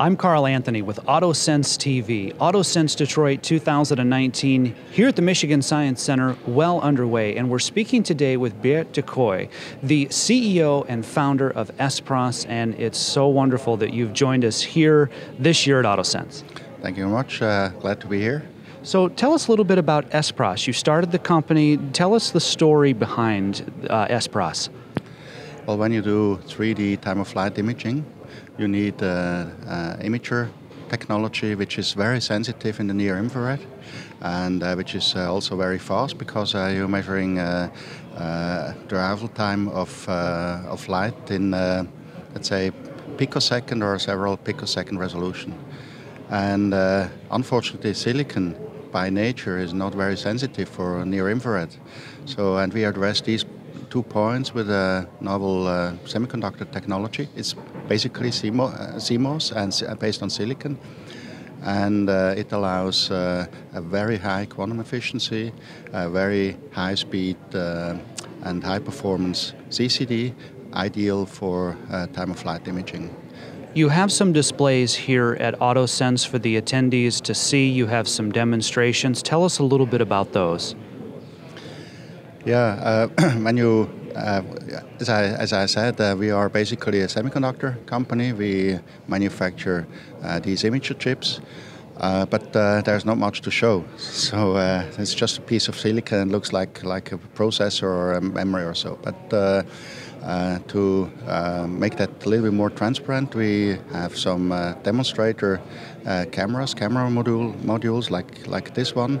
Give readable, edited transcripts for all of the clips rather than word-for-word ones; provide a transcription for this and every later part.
I'm Carl Anthony with AutoSens TV, AutoSens Detroit 2019, here at the Michigan Science Center, well underway, and we're speaking today with Beat de Coi, the CEO and founder of ESPROS, and it's so wonderful that you've joined us here this year at AutoSens. Thank you very much, glad to be here. So tell us a little bit about ESPROS. You started the company. Tell us the story behind ESPROS. Well, when you do 3D time-of-flight imaging, you need imager technology, which is very sensitive in the near-infrared, and which is also very fast because you're measuring the arrival time of light in, let's say, picosecond or several picosecond resolution. And unfortunately, silicon by nature is not very sensitive for near-infrared. So, and we address these two points with a novel semiconductor technology. It's basically CMOS and based on silicon, and it allows a very high quantum efficiency, a very high speed and high performance CCD, ideal for time-of-flight imaging. You have some displays here at AutoSens for the attendees to see. You have some demonstrations. Tell us a little bit about those. Yeah, when you, as I said, we are basically a semiconductor company. We manufacture these imager chips, but there's not much to show. So it's just a piece of silicon. It looks like a processor or a memory or so. But to make that a little bit more transparent, we have some demonstrator camera modules like this one,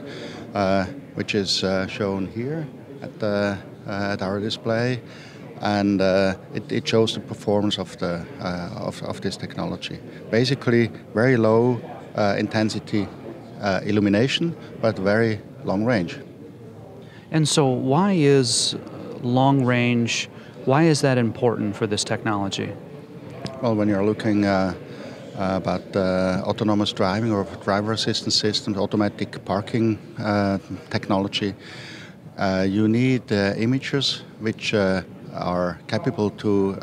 which is shown here at our display, and it shows the performance of the of this technology. Basically, very low intensity illumination, but very long range. And so, why is long range? Why is that important for this technology? Well, when you're looking about autonomous driving or driver assistance systems, automatic parking technology, you need imagers which are capable to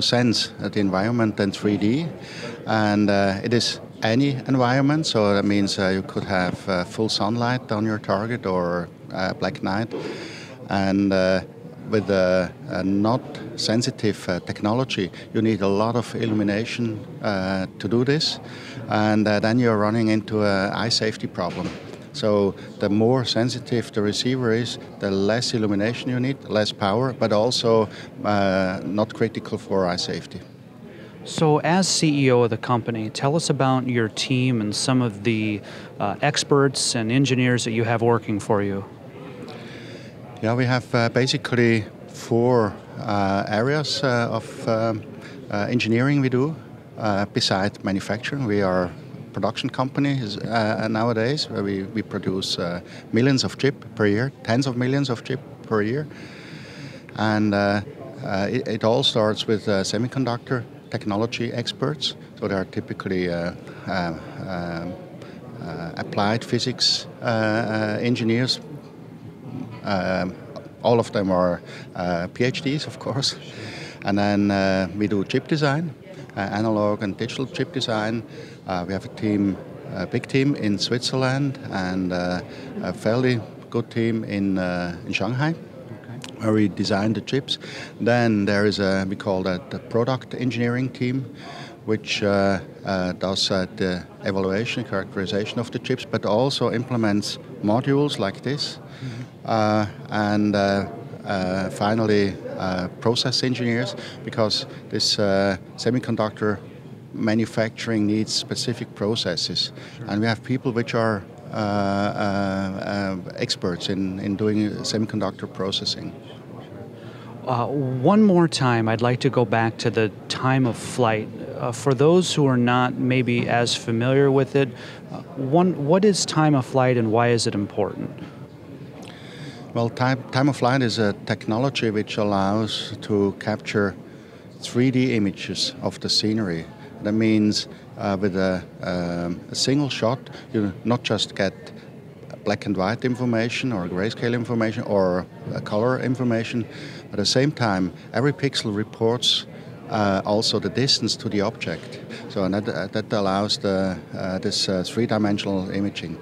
sense the environment in 3D, and it is any environment. So that means you could have full sunlight on your target or black night, and with a not sensitive technology, you need a lot of illumination to do this, and then you're running into an eye safety problem. So the more sensitive the receiver is, the less illumination you need, less power, but also not critical for eye safety. So as CEO of the company, tell us about your team and some of the experts and engineers that you have working for you. Yeah, we have basically four areas of engineering we do. Besides manufacturing, we are production companies nowadays, where we produce millions of chips per year, tens of millions of chips per year. And it all starts with semiconductor technology experts. So they are typically applied physics engineers. All of them are PhDs, of course. And then we do chip design, analog and digital chip design. We have a team, a big team in Switzerland, and a fairly good team in Shanghai, okay, where we design the chips. Then there is we call that the product engineering team, which does the evaluation, characterization of the chips, but also implements modules like this. Mm-hmm. Finally, process engineers, because this semiconductor manufacturing needs specific processes. Sure. And we have people which are experts in doing semiconductor processing. One more time, I'd like to go back to the time of flight. For those who are not maybe as familiar with it, what is time of flight and why is it important? Well, time of flight is a technology which allows to capture 3D images of the scenery. That means with a single shot, you not just get black and white information or grayscale information or color information, but at the same time, every pixel reports also the distance to the object. So and that allows this three-dimensional imaging.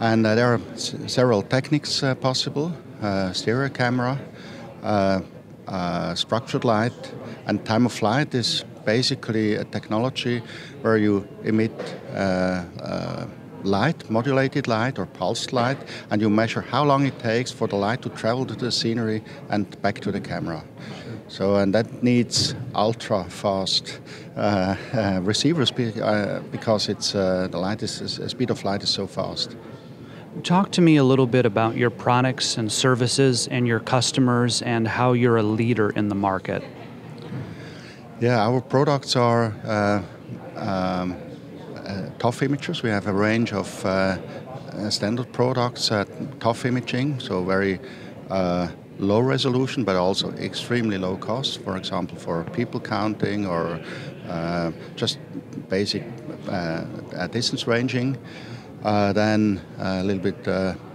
And there are several techniques possible, stereo camera, structured light, and time of flight is basically a technology where you emit light, modulated light or pulsed light, and you measure how long it takes for the light to travel to the scenery and back to the camera. So, and that needs ultra-fast receivers because it's the light is the speed of light is so fast. Talk to me a little bit about your products and services and your customers and how you're a leader in the market. Yeah, our products are ToF imagers. We have a range of standard products, ToF imaging, so very low resolution but also extremely low cost, for example for people counting or just basic distance ranging. Then a little bit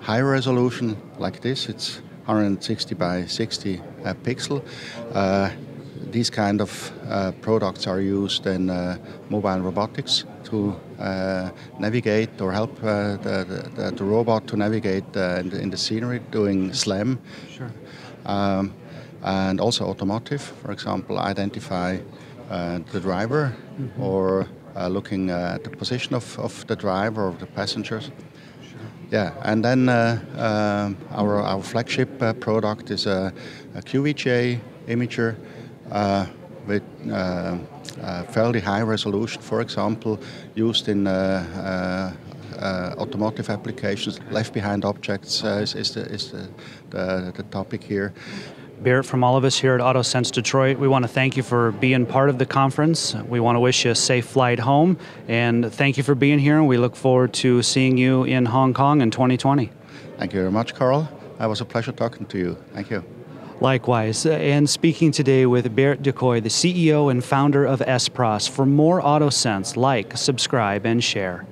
higher resolution like this, it's 160 by 60 pixel. These kind of products are used in mobile robotics to navigate or help the robot to navigate in the scenery doing SLAM. Sure. And also automotive, for example, identify the driver, mm-hmm. or looking at the position of the driver or the passengers. Sure. Yeah, and then our flagship product is a QVGA imager, with fairly high resolution, for example, used in automotive applications. Left behind objects is the topic here. Barrett, from all of us here at AutoSens Detroit, we want to thank you for being part of the conference. We want to wish you a safe flight home, and thank you for being here, and we look forward to seeing you in Hong Kong in 2020. Thank you very much, Carl. It was a pleasure talking to you. Thank you. Likewise, and speaking today with Beat de Coi, the CEO and founder of ESPROS. For more AutoSens, like, subscribe, and share.